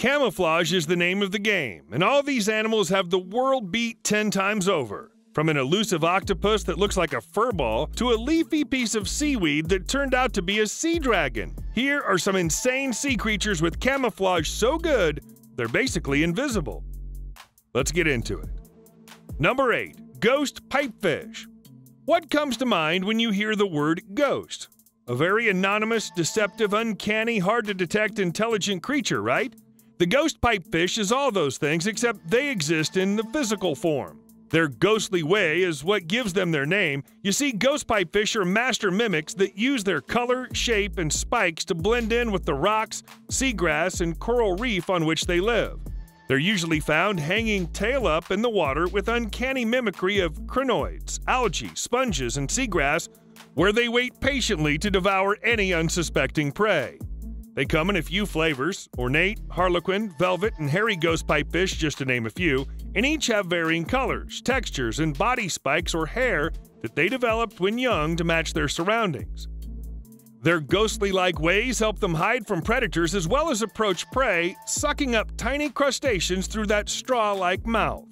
Camouflage is the name of the game, and all these animals have the world beat 10 times over. From an elusive octopus that looks like a furball to a leafy piece of seaweed that turned out to be a sea dragon. Here are some insane sea creatures with camouflage so good, they're basically invisible. Let's get into it. Number 8. Ghost Pipefish. What comes to mind when you hear the word ghost? A very anonymous, deceptive, uncanny, hard-to-detect, intelligent creature, right? The ghost pipefish is all those things except they exist in the physical form. Their ghostly way is what gives them their name. You see, ghost pipefish are master mimics that use their color, shape, and spikes to blend in with the rocks, seagrass, and coral reef on which they live. They're usually found hanging tail up in the water with uncanny mimicry of crinoids, algae, sponges, and seagrass, where they wait patiently to devour any unsuspecting prey. They come in a few flavors, ornate, harlequin, velvet, and hairy ghost pipefish, just to name a few, and each have varying colors, textures, and body spikes or hair that they developed when young to match their surroundings. Their ghostly-like ways help them hide from predators as well as approach prey, sucking up tiny crustaceans through that straw-like mouth.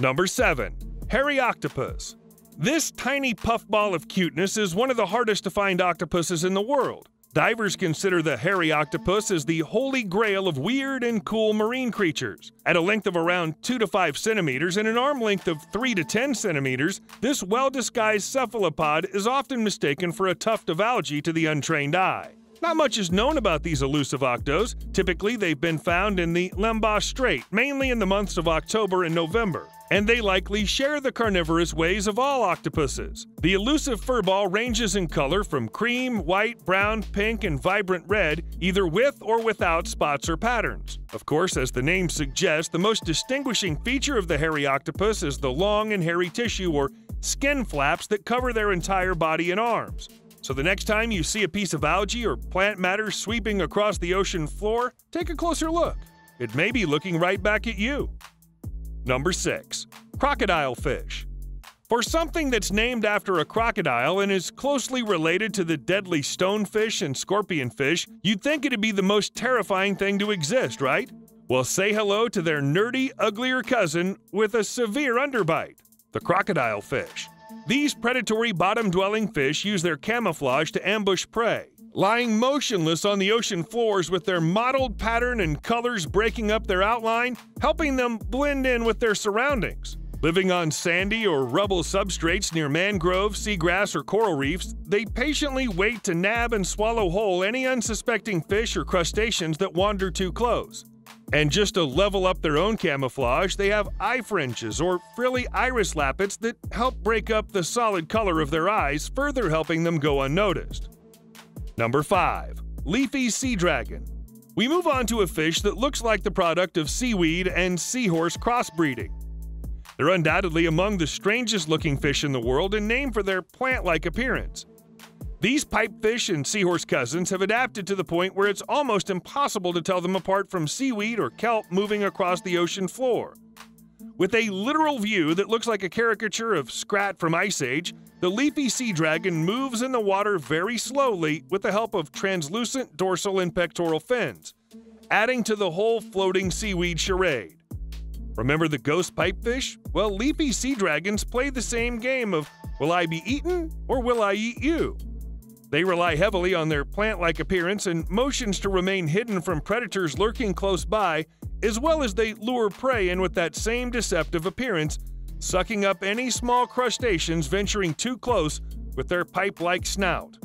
Number 7. Hairy Octopus. This tiny puffball of cuteness is one of the hardest to find octopuses in the world. Divers consider the hairy octopus as the holy grail of weird and cool marine creatures. At a length of around 2 to 5 centimeters and an arm length of 3 to 10 centimeters, this well-disguised cephalopod is often mistaken for a tuft of algae to the untrained eye. Not much is known about these elusive octos. Typically, they've been found in the Lembeh Strait, mainly in the months of October and November, and they likely share the carnivorous ways of all octopuses. The elusive furball ranges in color from cream, white, brown, pink, and vibrant red, either with or without spots or patterns. Of course, as the name suggests, the most distinguishing feature of the hairy octopus is the long and hairy tissue or skin flaps that cover their entire body and arms. So the next time you see a piece of algae or plant matter sweeping across the ocean floor, take a closer look. It may be looking right back at you. Number 6. Crocodilefish. For something that's named after a crocodile and is closely related to the deadly stonefish and scorpionfish, you'd think it'd be the most terrifying thing to exist, right? Well, say hello to their nerdy, uglier cousin with a severe underbite, the crocodilefish. These predatory bottom-dwelling fish use their camouflage to ambush prey, lying motionless on the ocean floors with their mottled pattern and colors breaking up their outline, helping them blend in with their surroundings. Living on sandy or rubble substrates near mangroves, seagrass, or coral reefs, they patiently wait to nab and swallow whole any unsuspecting fish or crustaceans that wander too close. And just to level up their own camouflage, they have eye fringes or frilly iris lappets that help break up the solid color of their eyes, further helping them go unnoticed. Number 5. Leafy Sea Dragon. We move on to a fish that looks like the product of seaweed and seahorse crossbreeding. They're undoubtedly among the strangest looking fish in the world and named for their plant-like appearance. These pipefish and seahorse cousins have adapted to the point where it's almost impossible to tell them apart from seaweed or kelp moving across the ocean floor. With a literal view that looks like a caricature of Scrat from Ice Age, the leafy sea dragon moves in the water very slowly with the help of translucent dorsal and pectoral fins, adding to the whole floating seaweed charade. Remember the ghost pipefish? Well, leafy sea dragons play the same game of, will I be eaten or will I eat you? They rely heavily on their plant-like appearance and motions to remain hidden from predators lurking close by, as well as they lure prey in with that same deceptive appearance, sucking up any small crustaceans venturing too close with their pipe-like snout.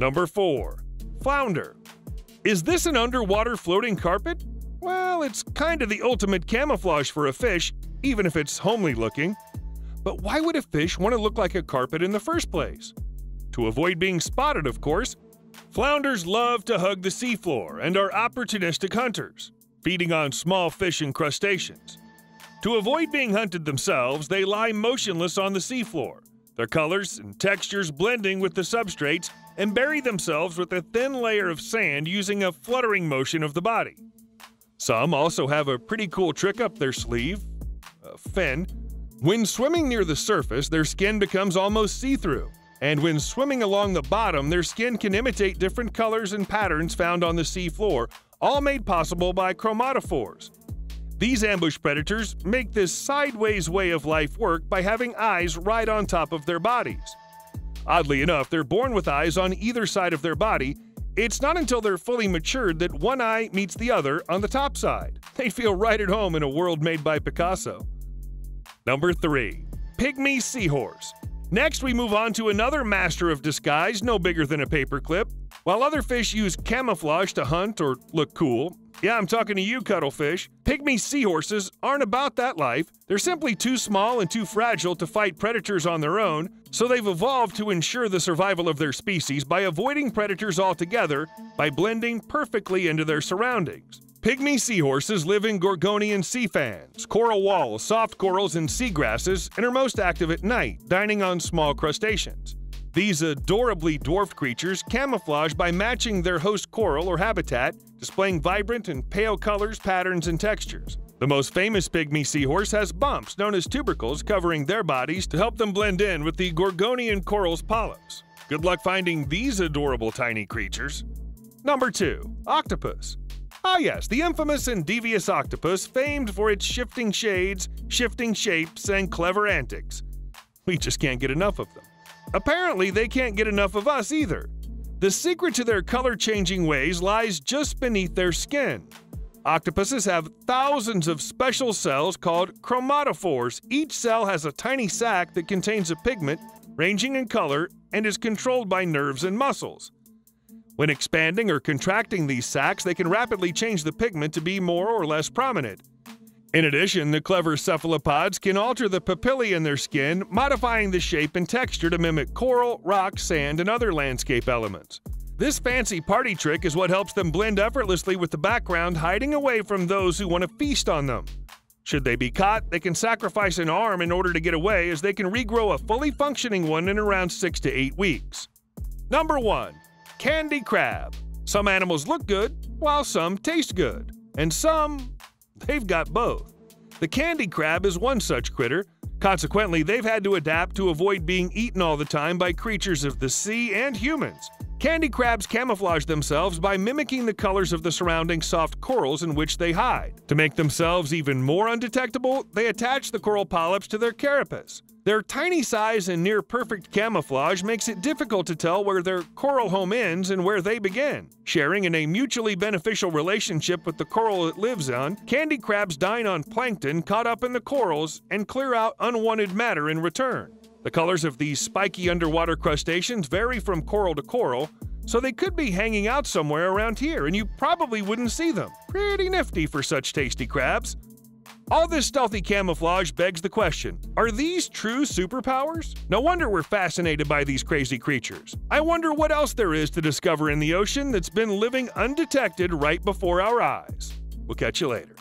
Number 4. Flounder. Is this an underwater floating carpet? Well, it's kind of the ultimate camouflage for a fish, even if it's homely looking. But why would a fish want to look like a carpet in the first place? To avoid being spotted, of course. Flounders love to hug the seafloor and are opportunistic hunters, feeding on small fish and crustaceans. To avoid being hunted themselves, they lie motionless on the seafloor, their colors and textures blending with the substrates, and bury themselves with a thin layer of sand using a fluttering motion of the body. Some also have a pretty cool trick up their sleeve, a fin. When swimming near the surface, their skin becomes almost see-through. And when swimming along the bottom, their skin can imitate different colors and patterns found on the sea floor, all made possible by chromatophores. These ambush predators make this sideways way of life work by having eyes right on top of their bodies. Oddly enough, they're born with eyes on either side of their body. It's not until they're fully matured that one eye meets the other on the top side. They feel right at home in a world made by Picasso. Number 3. Pygmy Seahorse. Next, we move on to another master of disguise no bigger than a paperclip. While other fish use camouflage to hunt or look cool, yeah, I'm talking to you, cuttlefish, pygmy seahorses aren't about that life. They're simply too small and too fragile to fight predators on their own, so they've evolved to ensure the survival of their species by avoiding predators altogether by blending perfectly into their surroundings. Pygmy seahorses live in Gorgonian sea fans, coral walls, soft corals, and seagrasses, and are most active at night, dining on small crustaceans. These adorably dwarfed creatures camouflage by matching their host coral or habitat, displaying vibrant and pale colors, patterns, and textures. The most famous pygmy seahorse has bumps known as tubercles covering their bodies to help them blend in with the Gorgonian coral's polyps. Good luck finding these adorable tiny creatures. Number 2. Octopus. Ah yes, the infamous and devious octopus, famed for its shifting shades, shifting shapes, and clever antics. We just can't get enough of them. Apparently, they can't get enough of us either. The secret to their color-changing ways lies just beneath their skin. Octopuses have thousands of special cells called chromatophores. Each cell has a tiny sac that contains a pigment, ranging in color, and is controlled by nerves and muscles. When expanding or contracting these sacs, they can rapidly change the pigment to be more or less prominent. In addition, the clever cephalopods can alter the papillae in their skin, modifying the shape and texture to mimic coral, rock, sand, and other landscape elements. This fancy party trick is what helps them blend effortlessly with the background, hiding away from those who want to feast on them. Should they be caught, they can sacrifice an arm in order to get away, as they can regrow a fully functioning one in around 6 to 8 weeks. Number 1. Candy crab. Some animals look good, while some taste good. And some, they've got both. The candy crab is one such critter. Consequently, they've had to adapt to avoid being eaten all the time by creatures of the sea and humans. Candy crabs camouflage themselves by mimicking the colors of the surrounding soft corals in which they hide. To make themselves even more undetectable, they attach the coral polyps to their carapace. Their tiny size and near-perfect camouflage makes it difficult to tell where their coral home ends and where they begin. Sharing in a mutually beneficial relationship with the coral it lives on, candy crabs dine on plankton caught up in the corals and clear out unwanted matter in return. The colors of these spiky underwater crustaceans vary from coral to coral, so they could be hanging out somewhere around here and you probably wouldn't see them. Pretty nifty for such tasty crabs. All this stealthy camouflage begs the question, are these true superpowers? No wonder we're fascinated by these crazy creatures. I wonder what else there is to discover in the ocean that's been living undetected right before our eyes. We'll catch you later.